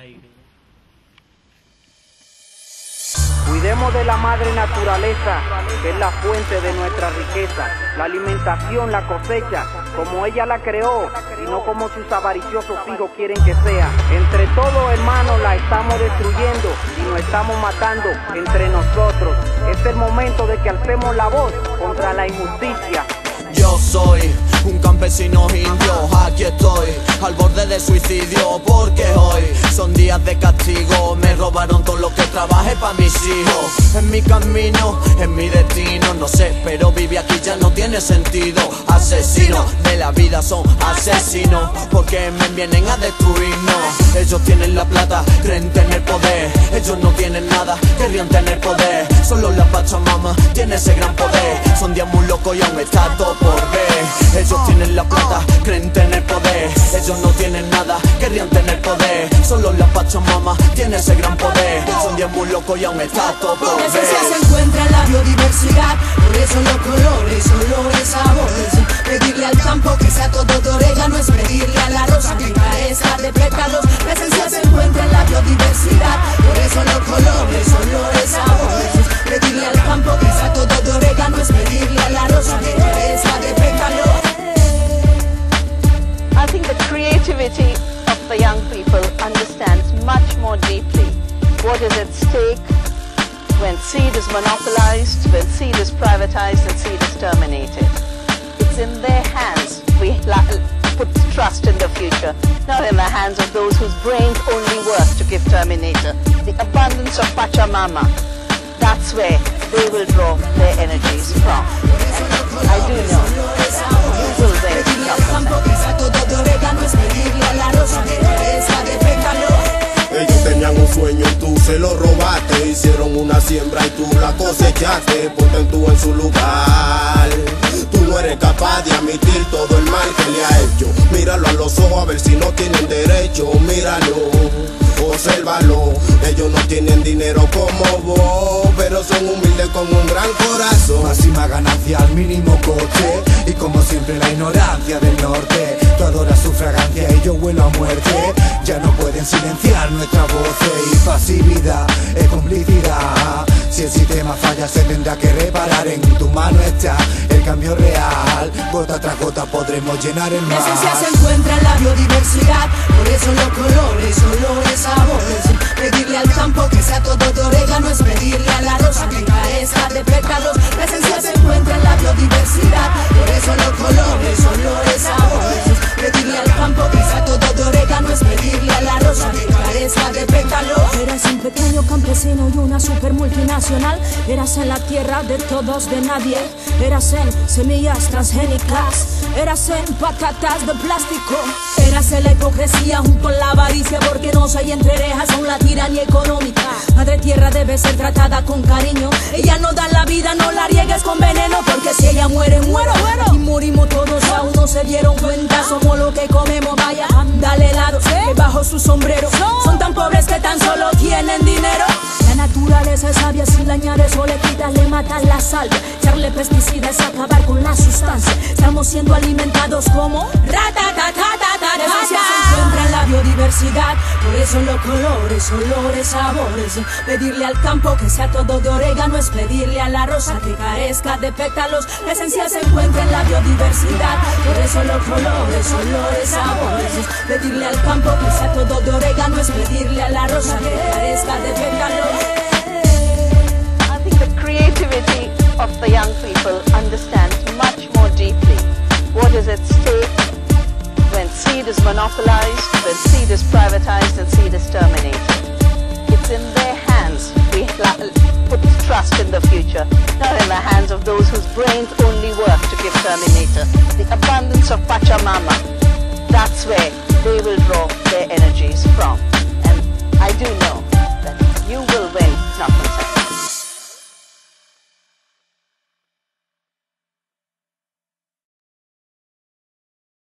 aire. Cuidemos de la madre naturaleza, que es la fuente de nuestra riqueza, la alimentación, la cosecha, como ella la creó, y no como sus avariciosos hijos quieren que sea. Entre todos, hermanos, la estamos destruyendo y nos estamos matando entre nosotros. Es el momento de que alcemos la voz contra la injusticia. Yo soy un campesino indio, aquí estoy, al borde del suicidio, porque hoy son días de castigo. Me robaron todo lo que trabajé para mis hijos. En mi camino, en mi destino, no sé, pero vivir aquí ya no tiene sentido. Asesinos de la vida son asesinos, porque me vienen a destruirnos. Ellos tienen la plata, creen tener poder. Ellos no tienen nada, querrían tener poder. Solo la Pachamama tiene ese gran poder. Son días muy locos y aún está todo por ver. Ellos tienen la plata, creen tener poder. Ellos no tienen nada, querrían tener poder. Solo la Pachamama tiene ese gran poder. Son días muy locos y aún está todo por ver. En esencia se encuentra la biodiversidad. Por eso los colores, olores, sabores. Pedirle al campo que sea todo de orella no es pedirle a la rosa que carezca de pétalos. La esencia se encuentra en la biodiversidad. Por eso los colores, olores, sabores. Pedirle al campo que sea todo de orella no es pedirle a la rosa que carezca de pétalos. I think the creativity of the young people understands much more deeply what is at stake when seed is monopolized, when seed is privatized and seed is terminated. It's in their hands. We put trust in the future, not in the hands of those whose brains only work to give Terminator. The abundance of Pachamama, that's where they will draw their energies from. And I do know you will then come from that. Ellos tenían un sueño y tú se lo robaste. Hicieron una siembra y tú la cosechaste. Ponte tú en su lugar. Tú no eres capaz de admitir todo el mal que le ha hecho. Míralo a los ojos a ver si no tienen derecho. Míralo, obsérvalo. Ellos no tienen dinero como vos, pero son humildes con un gran corazón. Máxima ganancia al mínimo coche. Y como siempre la ignorancia del norte. Tú adoras su fragancia y yo huelo a muerte. Ya no pueden silenciar nuestra voz y pasividad es complicidad. Si el sistema falla se tendrá que reparar. En tu mano está el cambio real. Gota tras gota podremos llenar el mar. En esencia se encuentra la biodiversidad. Por eso los colores, olores, sabores. Pedirle al campo que sea todo de orella no es pedirle a la rosa que carezca de pétalos. La esencia se encuentra en la biodiversidad. Por eso los colores, olores, sabores. Pedirle al campo que sea todo de orella no es pedirle a la rosa que carezca de pétalos. Eres un pequeño campesino y una super multinacional. Eras en la tierra de todos, de nadie. Eras en semillas transgénicas. Eras en patatas de plástico. Eras en la hipocresía junto con la avaricia, porque no hay entre rejas aún la tiranía económica. Madre tierra debe ser tratada con cariño. Ella no da la vida, no la riegues con veneno, porque si ella muere, muero. Y morimos todos, aún no se dieron cuenta. Somos lo que comemos, vaya, dale helado, que bajo su sombrero. Son tan pobres que tan solo tienen dinero. La naturaleza es sabia, si la añades o le quitas, le matas la salva. Echarle pesticidas, acabar con la sustancia. Estamos siendo alimentados como ratatatatata. Esencia se encuentra en la biodiversidad. Por eso los colores, olores, sabores. Pedirle al campo que sea todo de orégano es pedirle a la rosa que carezca de pétalos. La esencia se encuentra en la biodiversidad. Por eso los colores, olores, sabores. Pedirle al campo que sea todo de orégano es pedirle a la rosa que carezca de pétalos. I think the creativity of the young people understands much more deeply what is at stake when seed is monopolized, when seed is privatized and seed is terminated. It's in their hands. We put trust in the future, not in the hands of those whose brains only work to give Terminator. The abundance of Pachamama, that's where they will draw their energies from. And I do know